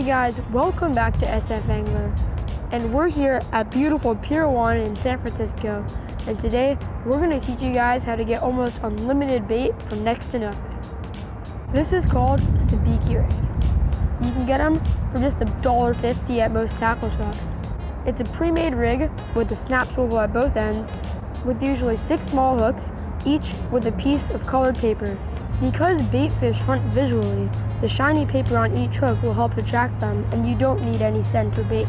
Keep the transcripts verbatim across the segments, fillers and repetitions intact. Hey guys, welcome back to S F Angler, and we're here at beautiful Pier one in San Francisco, and today we're going to teach you guys how to get almost unlimited bait from next to nothing. This is called sabiki rig. You can get them for just a dollar fifty at most tackle shops. It's a pre-made rig with a snap swivel at both ends, with usually six small hooks, each with a piece of colored paper. Because baitfish hunt visually, the shiny paper on each hook will help attract them, and you don't need any scent or bait.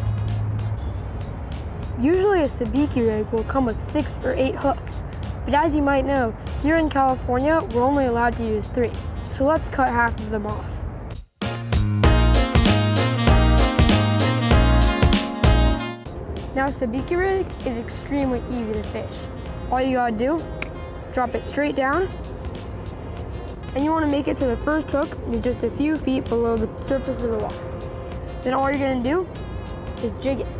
Usually a sabiki rig will come with six or eight hooks, but as you might know, here in California, we're only allowed to use three, so let's cut half of them off. Now a sabiki rig is extremely easy to fish. All you gotta do, drop it straight down, and you want to make it so the first hook is just a few feet below the surface of the water. Then all you're going to do is jig it.